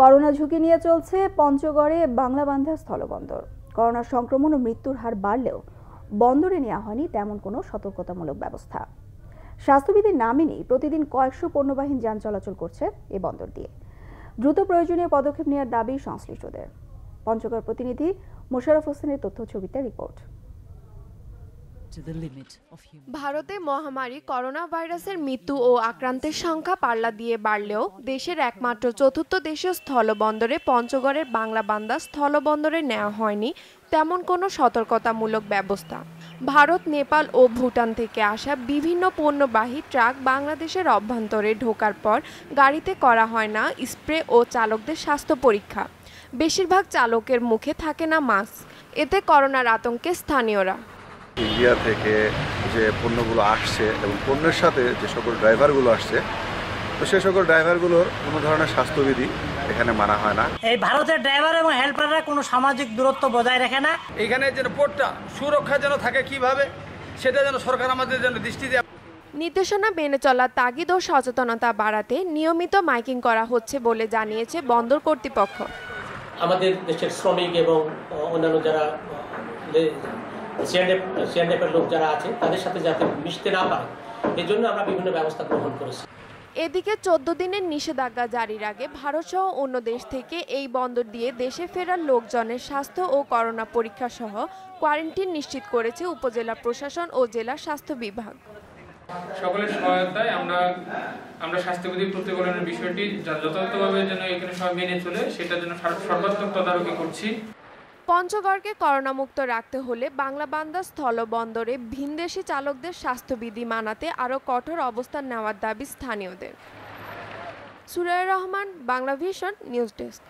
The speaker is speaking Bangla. করোনা ঝুঁকি নিয়ে চলছে পঞ্চগড়ে বাংলাবান্ধা স্থলবন্দর। করোনা সংক্রমণ ও মৃত্যুর হার বাড়লেও বন্দরে নেওয়া হয়নি তেমন কোনো সতর্কতামূলক ব্যবস্থা। স্বাস্থ্যবিধি না মেনেই প্রতিদিন কয়েকশো পণ্যবাহী যান চলাচল করছে এ বন্দর দিয়ে। দ্রুত প্রয়োজনীয় পদক্ষেপ নেওয়ার দাবি সংশ্লিষ্টদের। পঞ্চগড় প্রতিনিধি মোশারফ হোসেনের তথ্য ছবিতে রিপোর্ট। ভারতে মহামারী করোনা ভাইরাসের মৃত্যু ও আক্রান্তের সংখ্যা পাল্লা দিয়ে বাড়লেও দেশের একমাত্র চতুর্থ দেশীয় স্থলবন্দরে পঞ্চগড়ের বাংলাবান্ধা স্থলবন্দরে নেওয়া হয়নি তেমন কোনো সতর্কতামূলক ব্যবস্থা। ভারত, নেপাল ও ভুটান থেকে আসা বিভিন্ন পণ্যবাহী ট্রাক বাংলাদেশের অভ্যন্তরে ঢোকার পর গাড়িতে করা হয় না স্প্রে ও চালকদের স্বাস্থ্য পরীক্ষা। বেশিরভাগ চালকের মুখে থাকে না মাস্ক। এতে করোনার আতঙ্কে স্থানীয়রা। ইন্ডিয়া থেকে যে পণ্যগুলো আসছে এবং পণ্যের সাথে যে সকল ড্রাইভারগুলো আসছে, তো সে সকল ড্রাইভারগুলোর কোনো ধরনের স্বাস্থ্যবিধি এখানে মানা হয় না। এই ভারতের ড্রাইভার এবং হেল্পাররা কোনো সামাজিক দূরত্ব বজায় রাখে না। এখানে যেন পোর্টটা সুরক্ষা যেন থাকে কিভাবে সেটা যেন সরকার আমাদের জন্য দৃষ্টি দেয়। নির্দেশনা মেনে চলার তাগিদ ও সচেতনতা বাড়াতে নিয়মিত মাইকিং করা হচ্ছে বলে জানিয়েছে বন্দর কর্তৃপক্ষ। আমাদের দেশের শ্রমিক এবং অন্যান্য যারা সিএনএফের লোক যারা আছে তাদের সাথে যাতে মিশতে না পারে এজন্য আমরা বিভিন্ন ব্যবস্থা গ্রহণ করেছি। এদিকে ১৪ দিনের নিষেধাজ্ঞা জারির আগে ভারতসহ অন্য দেশ থেকে এই বন্দর দিয়ে দেশে ফেরার লোকজনের স্বাস্থ্য ও করোনা পরীক্ষা সহ কোয়ারেন্টিন নিশ্চিত করেছে উপজেলা প্রশাসন ও জেলা স্বাস্থ্য বিভাগ। সকলের সহায়তায় আমরা স্বাস্থ্যবিধি প্রতিপালনের বিষয়টি যথাযথভাবে যেন এখানে সবাই মেনে চলে সেটার জন্য সর্বাত্মক তদারকি করছি। পঞ্চগড়কে করোনামুক্ত রাখতে হলে বাংলাবান্ধা স্থলবন্দরে ভিনদেশি চালকদের স্বাস্থ্যবিধি মানাতে আরও কঠোর অবস্থান নেওয়ার দাবি স্থানীয়দের। Suraiya Rahman, Bangla vision news desk.